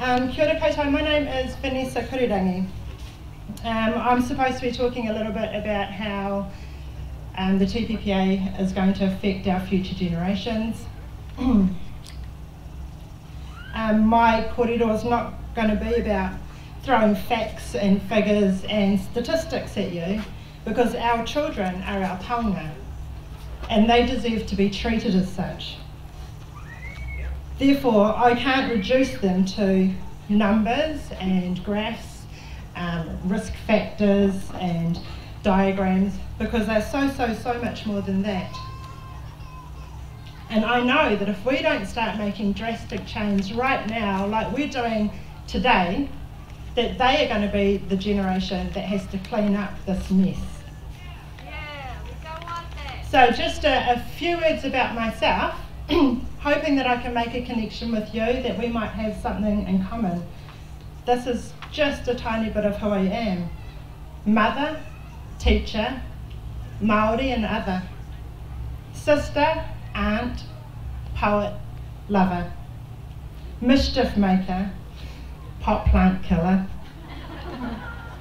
Kia ora koutou, my name is Vanessa Kururangi. I'm supposed to be talking a little bit about how the TPPA is going to affect our future generations. My kōrero is not going to be about throwing facts and figures and statistics at you, because our children are our taonga and they deserve to be treated as such. Therefore, I can't reduce them to numbers and graphs, risk factors and diagrams, because they're so much more than that. And I know that if we don't start making drastic change right now, like we're doing today, that they are going to be the generation that has to clean up this mess. Yeah, we don't want that. So just a few words about myself, hoping that I can make a connection with you, that we might have something in common. This is just a tiny bit of who I am. Mother, teacher, Māori and other. Sister, aunt, poet, lover. Mischief maker, pot plant killer.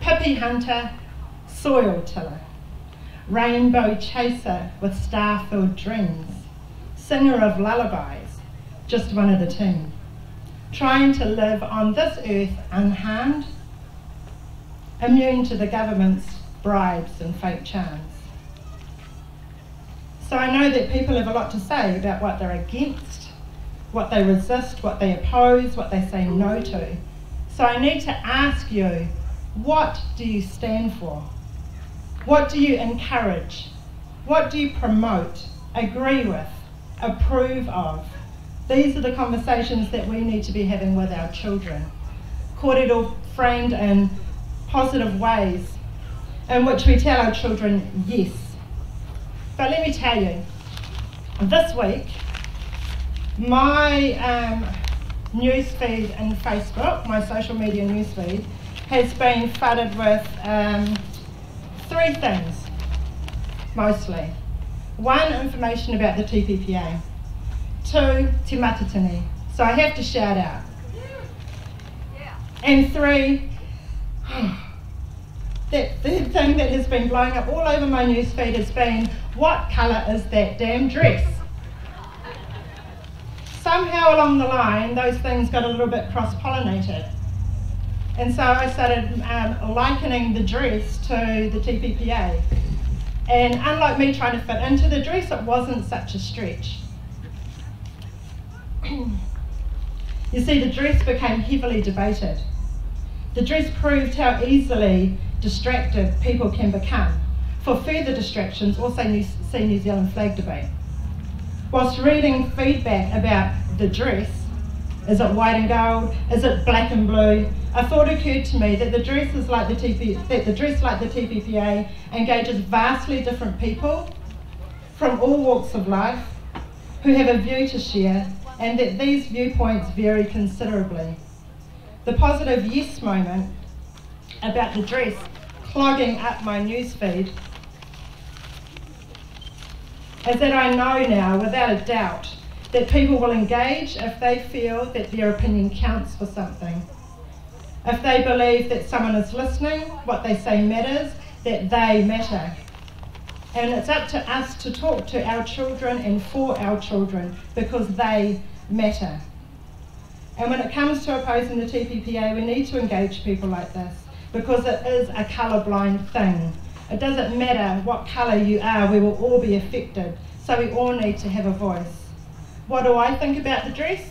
Pippy hunter, soil tiller. Rainbow chaser with star-filled dreams. Singer of lullabies, just one of the team. Trying to live on this earth unharmed, immune to the government's bribes and fake charms. So I know that people have a lot to say about what they're against, what they resist, what they oppose, what they say no to. So I need to ask you, what do you stand for? What do you encourage? What do you promote, agree with, approve of? These are the conversations that we need to be having with our children. Kōrero framed in positive ways in which we tell our children yes. But let me tell you, this week, my newsfeed and Facebook, my social media newsfeed, has been flooded with three things, mostly. One, information about the TPPA. Two, Te Matatini. So I have to shout out. Yeah. And three, that third thing that has been blowing up all over my newsfeed has been, what colour is that damn dress? Somehow along the line, those things got a little bit cross-pollinated. And so I started likening the dress to the TPPA. And unlike me trying to fit into the dress, it wasn't such a stretch. You see, the dress became heavily debated. The dress proved how easily distracted people can become. For further distractions, also see New Zealand flag debate. Whilst reading feedback about the dress, is it white and gold, is it black and blue, a thought occurred to me that the dress like the TPPA engages vastly different people from all walks of life who have a view to share, and that these viewpoints vary considerably. The positive yes moment about the dress clogging up my newsfeed is that I know now, without a doubt, that people will engage if they feel that their opinion counts for something. If they believe that someone is listening, what they say matters, that they matter. And it's up to us to talk to our children and for our children, because they matter. And when it comes to opposing the TPPA, we need to engage people like this, because it is a colour-blind thing. It doesn't matter what colour you are, we will all be affected. So we all need to have a voice. What do I think about the dress?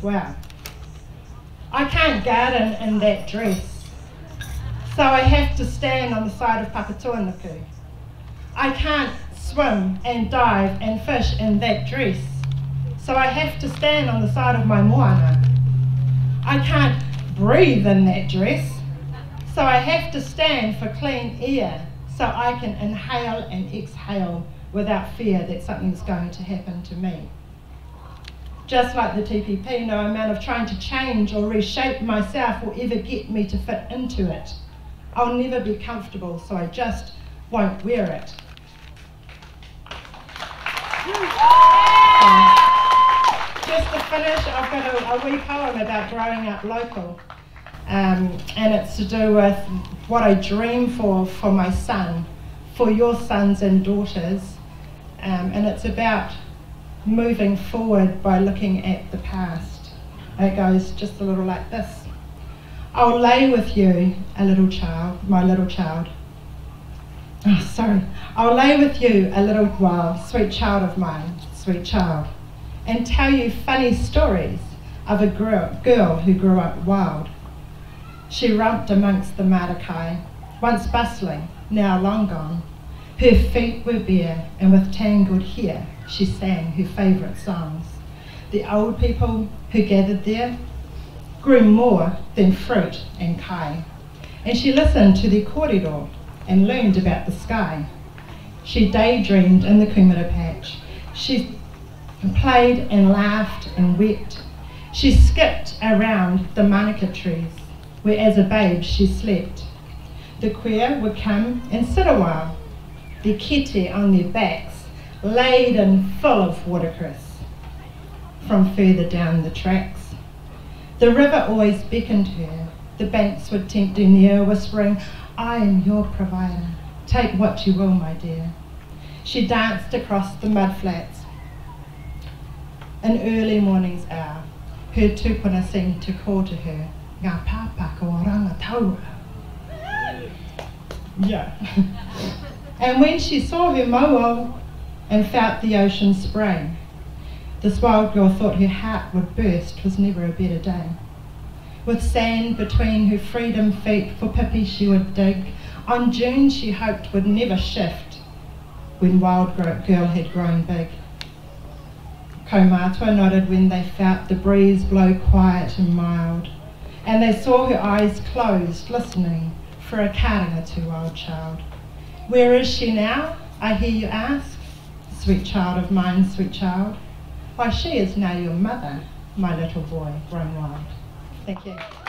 Wow. I can't garden in that dress. So I have to stand on the side of Papatūānuku. I can't swim and dive and fish in that dress. So I have to stand on the side of my moana. I can't breathe in that dress. So I have to stand for clean air, so I can inhale and exhale without fear that something's going to happen to me. Just like the TPP, no amount of trying to change or reshape myself will ever get me to fit into it. I'll never be comfortable, so I just won't wear it. just to finish, I've got a wee poem about growing up local. And it's to do with what I dream for my son, for your sons and daughters. And it's about moving forward by looking at the past. It goes just a little like this. I'll lay with you, a little child, my little child. Oh, sorry. I'll lay with you a little while, sweet child of mine, sweet child, and tell you funny stories of a girl who grew up wild. She romped amongst the marakai, once bustling, now long gone. Her feet were bare, and with tangled hair, she sang her favourite songs. The old people who gathered there grew more than fruit and kai, and she listened to the korero and learned about the sky. She daydreamed in the kumara patch. She played and laughed and wept. She skipped around the manuka trees, where as a babe she slept. The queer would come and sit a while, their kete on their backs, laden full of watercress from further down the tracks. The river always beckoned her. The banks would tempt her near, whispering, "I am your provider. Take what you will, my dear." She danced across the mudflats an early morning's hour. Her tūpuna seemed to call to her, "Ngā papa ko rangataura." Yeah. And when she saw her mo'o and felt the ocean spray, this wild girl thought her heart would burst. 'Twas never a better day. With sand between her freedom feet, for pipi she would dig. On June she hoped would never shift, when wild girl had grown big. Kaumātua nodded when they felt the breeze blow quiet and mild, and they saw her eyes closed, listening for a karanga to wild child. "Where is she now, I hear you ask, sweet child of mine, sweet child? Why, she is now your mother, my little boy grown wild." Thank you.